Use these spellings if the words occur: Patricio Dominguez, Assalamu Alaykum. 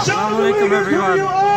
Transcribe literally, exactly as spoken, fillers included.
Assalamu Alaikum everyone.